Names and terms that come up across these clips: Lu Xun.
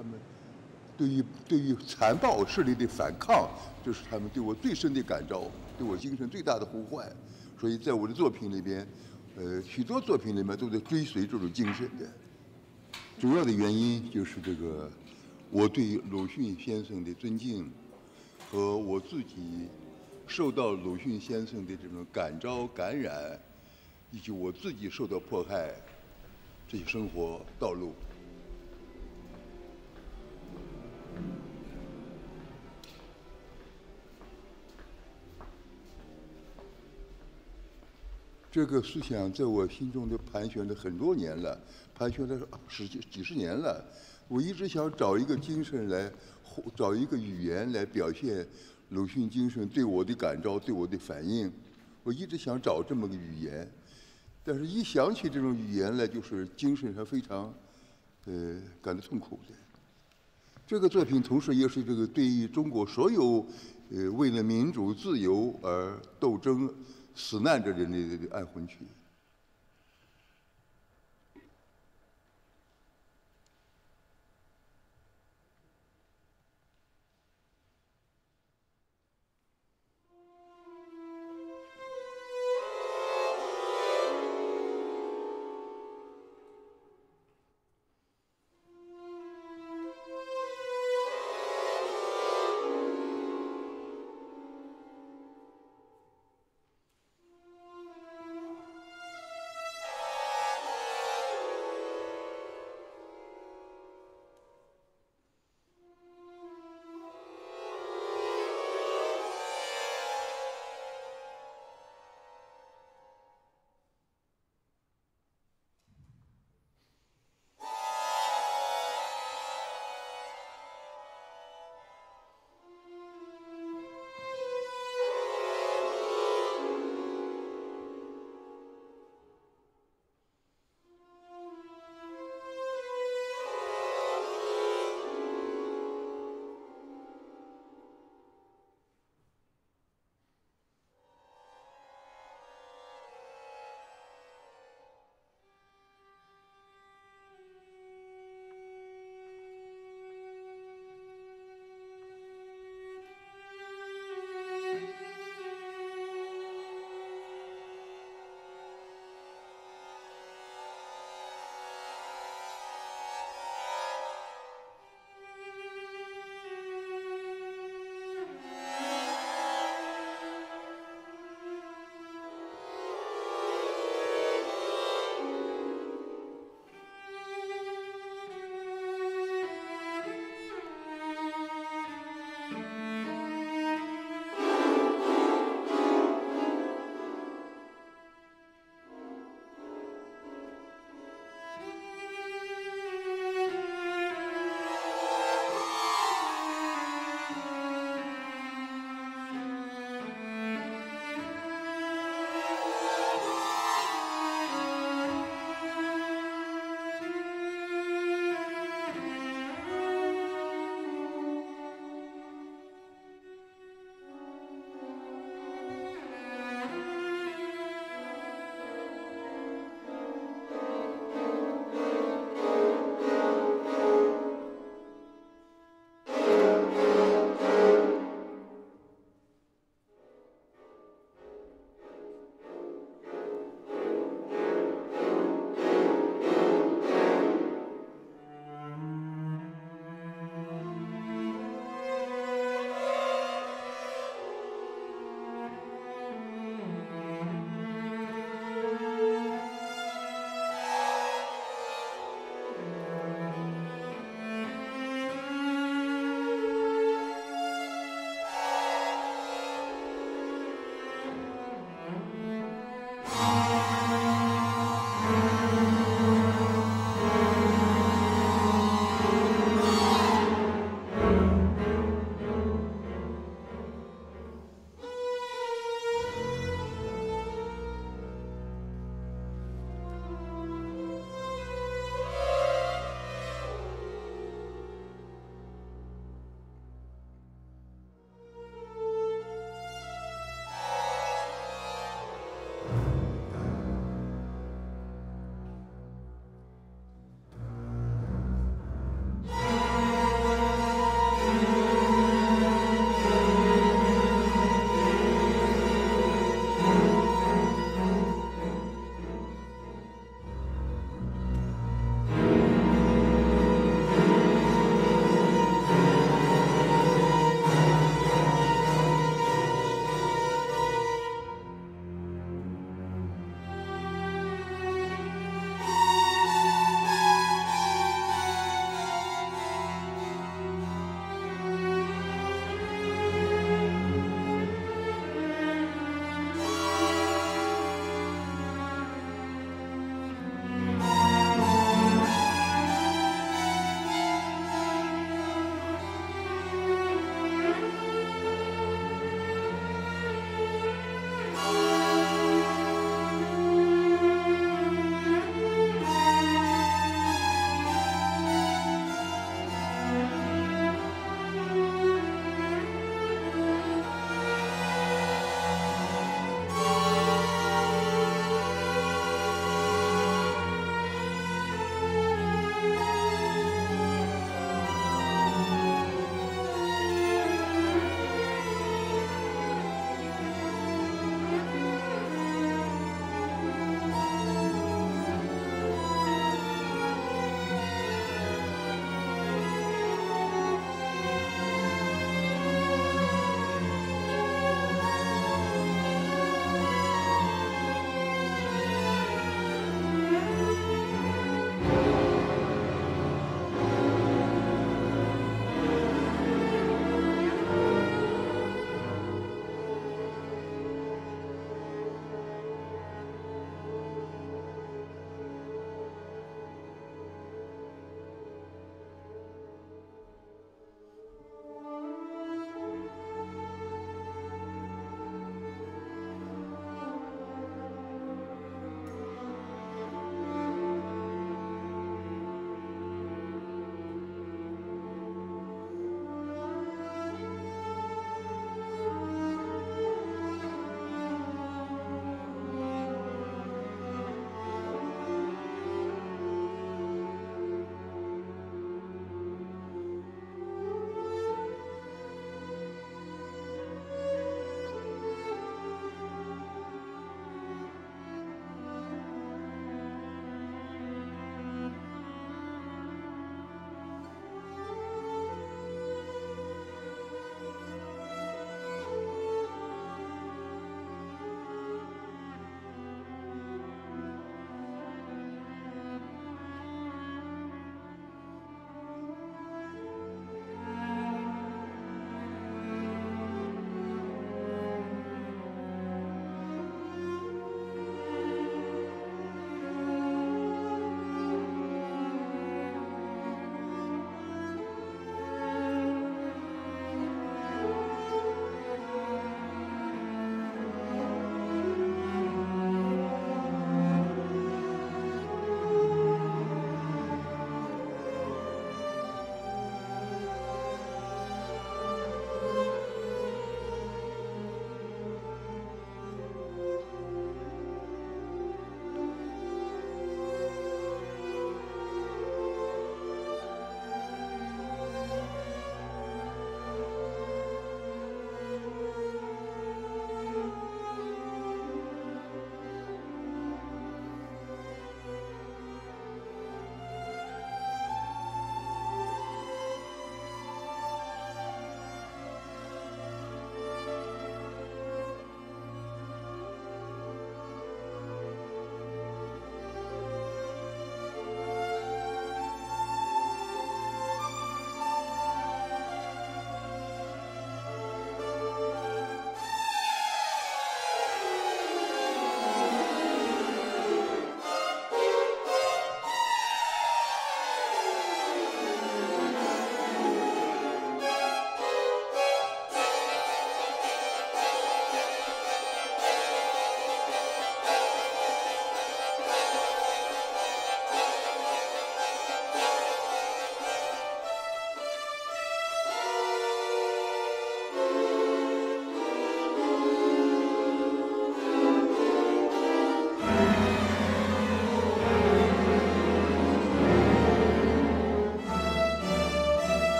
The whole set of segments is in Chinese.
他们对于残暴势力的反抗，这是他们对我最深的感召，对我精神最大的呼唤。所以在我的作品里边，许多作品里面都在追随这种精神的。主要的原因就是这个，我对鲁迅先生的尊敬，和我自己受到鲁迅先生的这种感召感染，以及我自己受到迫害这些生活道路。 这个思想在我心中就盘旋了很多年了，盘旋了几十年了。我一直想找一个精神来，找一个语言来表现鲁迅精神对我的感召、对我的反应。我一直想找这么个语言，但是一想起这种语言来，就是精神上非常感到痛苦的。这个作品同时也是这个对于中国所有为了民主自由而斗争。 死难者的安魂曲，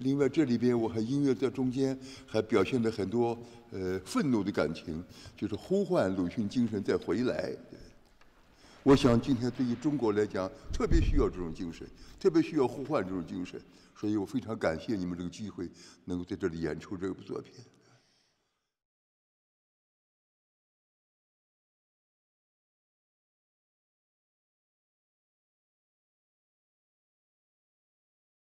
另外这里边我和音乐在中间还表现了很多愤怒的感情，就是呼唤鲁迅精神再回来。我想今天对于中国来讲，特别需要这种精神，特别需要呼唤这种精神，所以我非常感谢你们这个机会能够在这里演出这部作品。